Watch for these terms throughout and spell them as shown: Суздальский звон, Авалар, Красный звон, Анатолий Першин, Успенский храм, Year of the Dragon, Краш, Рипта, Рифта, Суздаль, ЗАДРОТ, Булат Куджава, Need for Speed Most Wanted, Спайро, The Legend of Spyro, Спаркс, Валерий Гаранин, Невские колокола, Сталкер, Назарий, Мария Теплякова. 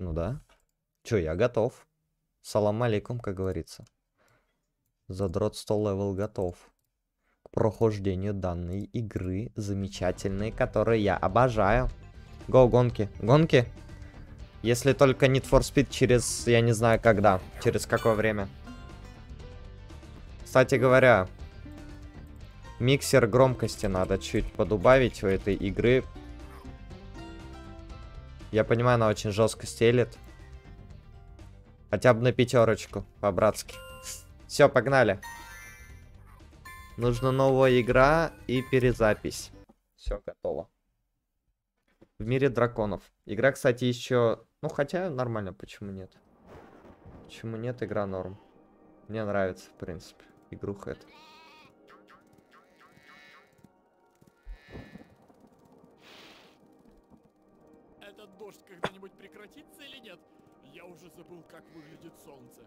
Ну да. Чё, я готов. Салам алейкум, как говорится. Задрот 100 левел готов к прохождению данной игры замечательной, которую я обожаю. Гоу, гонки. Гонки? Если только Need for Speed через... Я не знаю когда. Через какое время. Кстати говоря, миксер громкости надо чуть подубавить у этой игры. Я понимаю, она очень жестко стелит. Хотя бы на 5, по-братски. Все, погнали. Нужна новая игра и перезапись. Все, готово. В мире драконов. Игра, кстати, еще... Ну, хотя нормально, почему нет? Почему нет, игра норм. Мне нравится, в принципе, игруха эта. Когда-нибудь прекратится или нет? Я уже забыл, как выглядит солнце.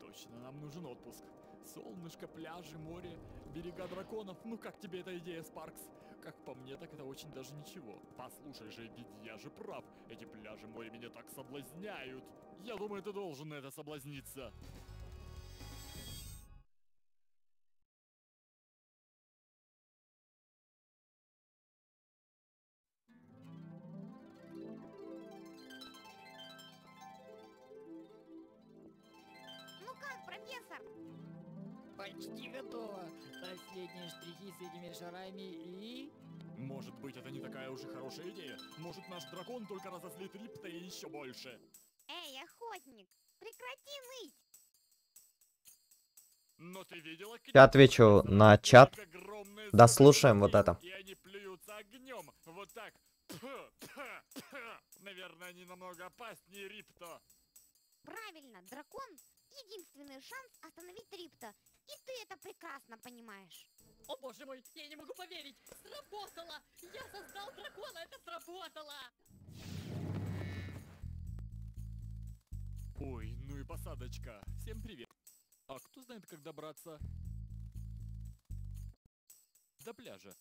Точно, нам нужен отпуск. Солнышко, пляжи, море, берега драконов. Ну как тебе эта идея, Спаркс? Как по мне, так это очень даже ничего. Послушай же, ведь я же прав. Эти пляжи, море меня так соблазняют. Я думаю, ты должен на это соблазниться. Почти готово. Последние штрихи с этими шарами и... Может быть, это не такая уже хорошая идея? Может, наш дракон только разозлит Рипта и еще больше? Эй, охотник, прекрати ныть! Но ты видела... Я отвечу на чат. Дослушаем вот это. И они плюются огнем. Вот так. Наверное, они намного опаснее Рипта. Правильно, дракон... Единственный шанс остановить Рипта. И ты это прекрасно понимаешь. О боже мой, я не могу поверить. Сработало! Я создал дракона, это сработало! Ой, ну и посадочка. Всем привет. А кто знает, как добраться до пляжа?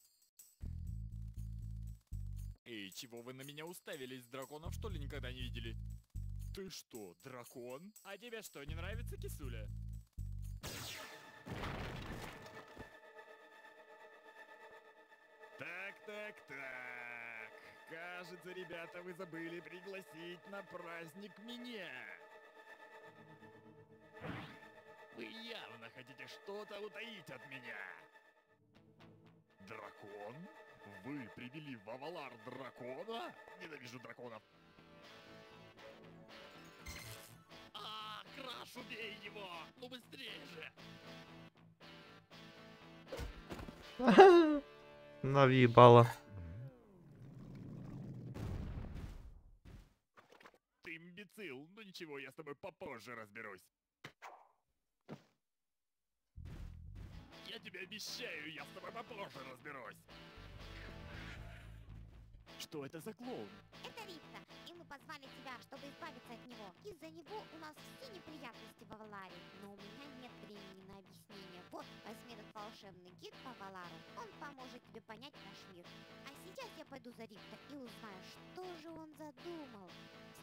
Эй, чего вы на меня уставились? Драконов что ли никогда не видели? Ты что, дракон? А тебе что, не нравится, кисуля? Так. Кажется, ребята, вы забыли пригласить на праздник меня. Вы явно хотите что-то утаить от меня. Дракон? Вы привели в Авалар дракона? Ненавижу драконов. Краш, убей его! Ну быстрее же! Навибала. Ты имбецил, ну ничего, я с тобой попозже разберусь. Я тебе обещаю, я с тобой попозже разберусь. Что это за клоун? Это Рифта, и мы позвали тебя, чтобы избавиться от него. Из-за него у нас все неприятности в Аваларе, но у меня нет времени на объяснение. Вот, возьми этот волшебный гид по Авалару, он поможет тебе понять наш мир. А сейчас я пойду за Рифта и узнаю, что же он задумал.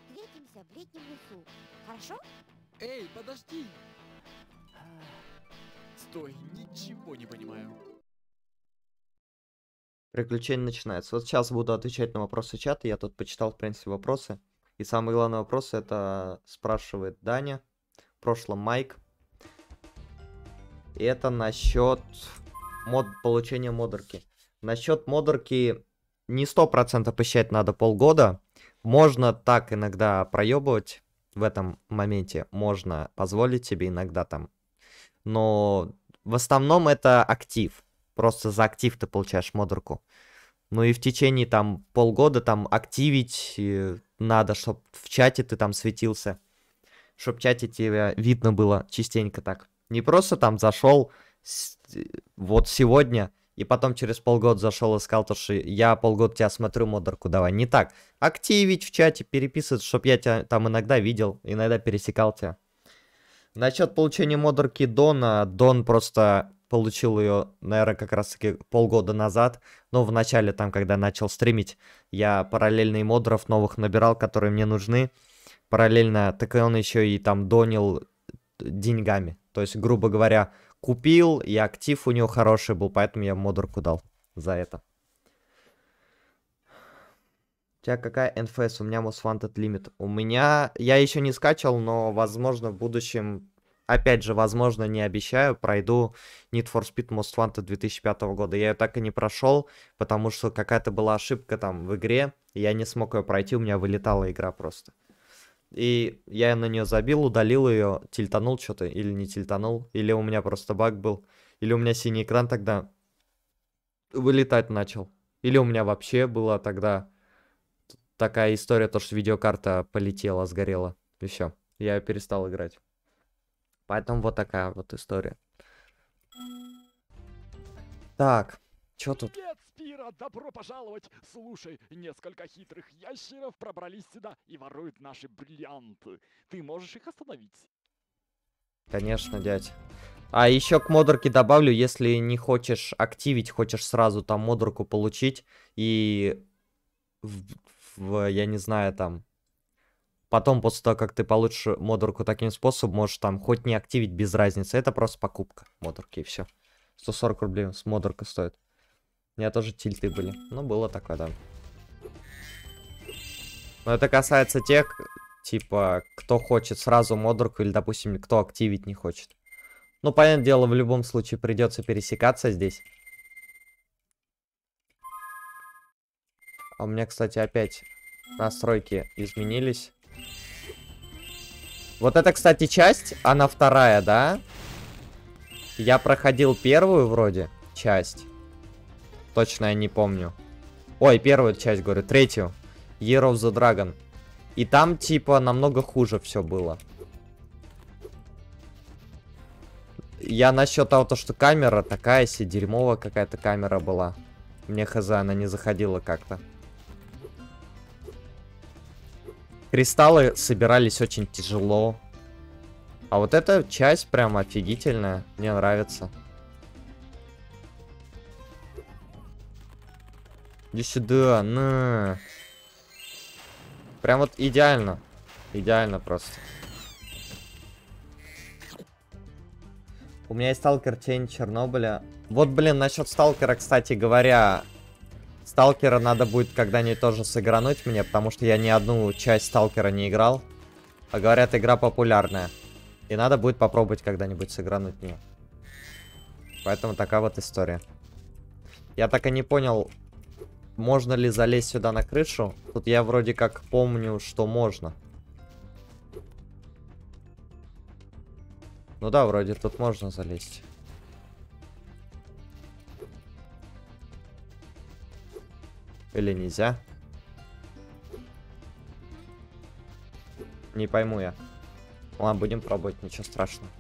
Встретимся в летнем лесу, хорошо? Эй, подожди! Стой, ничего не понимаю. Приключение начинается. Вот сейчас буду отвечать на вопросы чата. Я тут почитал, в принципе, вопросы. И самый главный вопрос это спрашивает Даня. В прошлом Майк. И это насчет получения модерки. Насчет модерки не 100% посещать надо полгода. Можно так иногда проебывать. В этом моменте можно позволить себе иногда там. Но в основном это актив. Просто за актив ты получаешь модерку. Ну и в течение там полгода там активить надо, чтобы в чате ты там светился. Чтобы в чате тебя видно было частенько так. Не просто там зашел вот сегодня, и потом через полгода зашел и сказал, то, что я полгода тебя смотрю, модерку давай. Не так. Активить в чате, переписывать, чтобы я тебя там иногда видел, иногда пересекал тебя. Насчет получения модерки Дона. Дон просто... Получил ее, наверное, как раз-таки полгода назад. Но в начале, там, когда начал стримить, я параллельно и модеров новых набирал, которые мне нужны. параллельно, так он еще и там донил деньгами. То есть, грубо говоря, купил, и актив у него хороший был, поэтому я модерку дал за это. У тебя какая NFS? У меня Most Wanted Limit. У меня... Я еще не скачал, но, возможно, в будущем... Опять же, возможно, не обещаю, пройду Need for Speed Most Wanted 2005 года. Я ее так и не прошел, потому что какая-то была ошибка там в игре, и я не смог ее пройти, у меня вылетала игра просто. И я на нее забил, удалил ее, тильтанул что-то, или не тильтанул, или у меня просто баг был, или у меня синий экран тогда вылетать начал, или у меня вообще была тогда такая история, то что видеокарта полетела, сгорела, и все, я перестал играть. Поэтому вот такая вот история. Так, чё тут? Привет, Спира, добро пожаловать. Слушай, несколько хитрых ящеров пробрались сюда и воруют наши бриллианты. Ты можешь их остановить? Конечно, дядь. А еще к модерке добавлю, если не хочешь активить, хочешь сразу там модерку получить и... я не знаю, там... Потом, после того, как ты получишь модерку таким способом, можешь там хоть не активить, без разницы. Это просто покупка модерки, и все. 140 рублей с модеркой стоит. У меня тоже тильты были. Ну, было такое, да. Но это касается тех, типа, кто хочет сразу модерку или, допустим, кто активить не хочет. Ну, понятное дело, в любом случае придется пересекаться здесь. А у меня, кстати, опять настройки изменились. Вот это, кстати, часть, она вторая, да? Я проходил первую, вроде, часть. Точно я не помню. Ой, первую часть, говорю, третью. Year of the Dragon. И там, типа, намного хуже все было. Я насчет того, что камера такая себе, дерьмовая какая-то камера была. Мне хз, она не заходила как-то. Кристаллы собирались очень тяжело. А вот эта часть прям офигительная. Мне нравится. Иди сюда, на. Прям вот идеально. Идеально просто. У меня есть Сталкер Тень Чернобыля. Вот, блин, насчет Сталкера, кстати говоря... Сталкера надо будет когда-нибудь тоже сыгрануть мне, потому что я ни одну часть Сталкера не играл. А говорят, игра популярная. И надо будет попробовать когда-нибудь сыгрануть мне. Поэтому такая вот история. Я так и не понял, можно ли залезть сюда на крышу. Тут я вроде как помню, что можно. Ну да, вроде тут можно залезть. Или нельзя? Не пойму я. Ладно, будем пробовать, ничего страшного.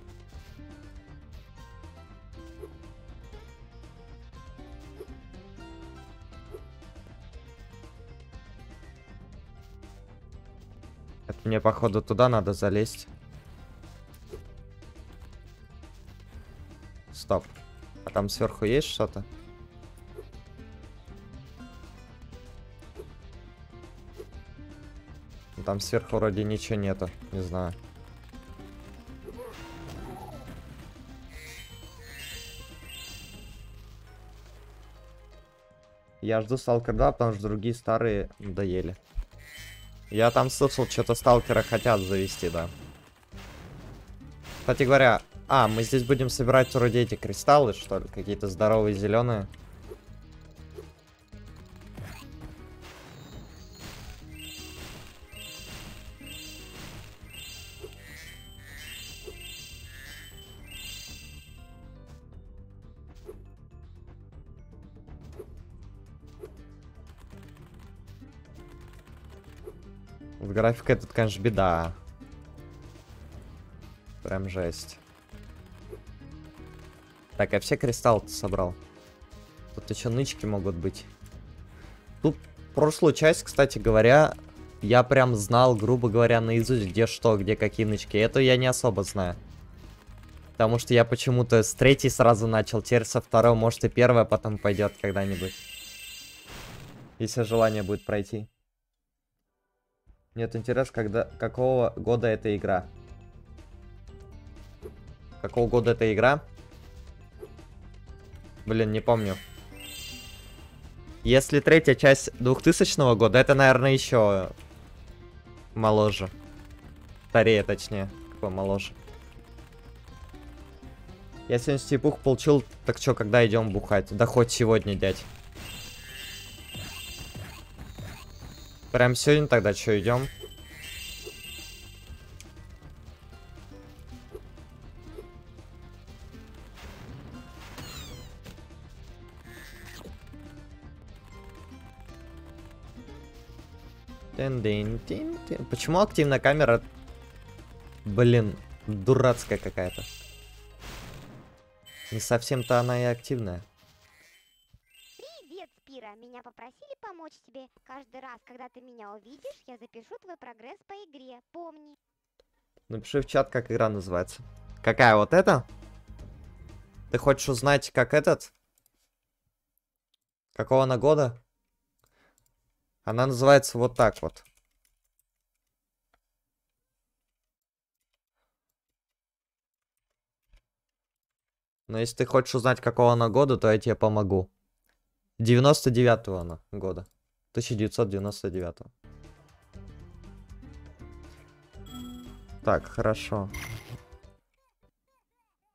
Это мне, походу, туда надо залезть. Стоп. А там сверху есть что-то? Там сверху вроде ничего нету, не знаю. Я жду Сталкер 2, потому что другие старые надоели. Я там слышал, что-то Сталкера хотят завести, да. Кстати говоря, мы здесь будем собирать вроде эти кристаллы, что ли, какие-то здоровые зеленые. Графика тут, конечно, беда. Прям жесть. Так, я все кристаллы собрал. Тут еще нычки могут быть. Тут прошлую часть, кстати говоря, я прям знал, грубо говоря, наизусть, где что, где какие нычки. Это я не особо знаю. Потому что я почему-то с третьей сразу начал, теперь со второй, может и первая потом пойдет когда-нибудь. Если желание будет пройти. Мне вот интересно, какого года эта игра? Какого года эта игра? Блин, не помню. Если третья часть 2000 года, это, наверное, еще моложе. Старее, точнее. Какой моложе. Я сегодня стипух получил. Так что, когда идем бухать? Да хоть сегодня, дядь. Прям сегодня тогда что, идем? Почему активная камера? Блин, дурацкая какая-то. Не совсем-то она и активная. Привет, Спира. Меня попросили помочь тебе. Каждый раз, когда ты меня увидишь, я запишу твой прогресс по игре. Помни. Напиши в чат, как игра называется. Какая вот эта? Ты хочешь узнать, как этот? Какого она года? Она называется вот так вот. Но если ты хочешь узнать, какого она года, то я тебе помогу. 99-го она года. 1999-го. Так, хорошо.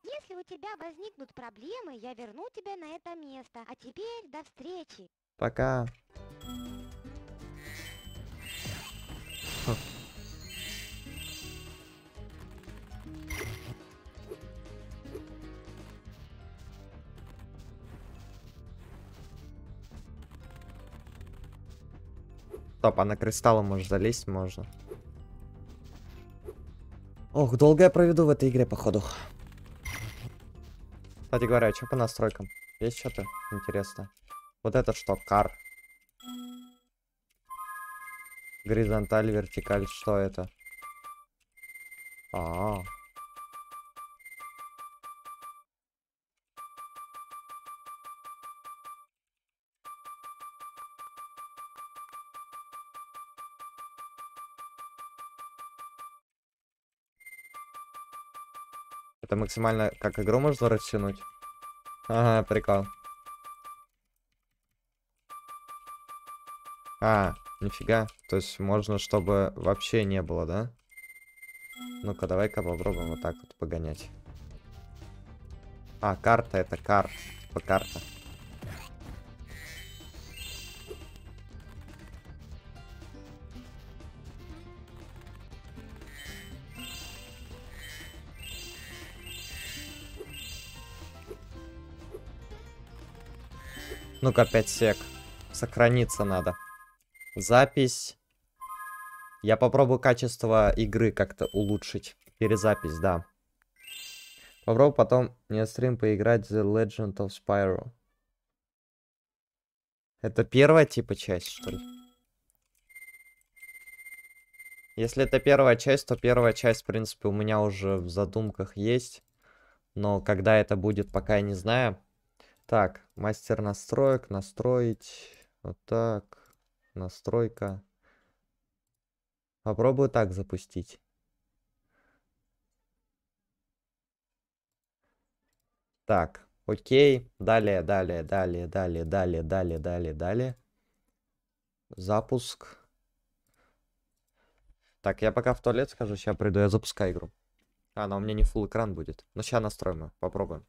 Если у тебя возникнут проблемы, я верну тебя на это место. А теперь до встречи. Пока. Стоп, а на кристаллы можешь залезть? Можно. Ох, долго я проведу в этой игре, походу. Кстати говоря, что по настройкам? Есть что-то интересное? Вот это что? Кар. Горизонталь, вертикаль, что это? А-а-а. Это максимально как игру можно растянуть? Ага, прикол. А, нифига. То есть можно, чтобы вообще не было, да? Ну-ка, давай-ка попробуем вот так вот погонять. А, карта, это карта. Типа карта. Ну-ка, 5 сек. Сохраниться надо. Запись. Я попробую качество игры как-то улучшить. Перезапись, да. Попробую потом не стрим поиграть The Legend of Spyro. Это первая типа часть, что ли? Если это первая часть, то первая часть, в принципе, у меня уже в задумках есть. Но когда это будет, пока я не знаю. Так, мастер настроек, настроить, вот так, настройка. Попробую так запустить. Так, окей, далее, далее, далее, далее, далее, далее, далее, далее. Запуск. Так, я пока в туалет схожу, сейчас приду, я запускаю игру. А, она у меня не фулл экран будет. Ну, сейчас настроим, попробуем.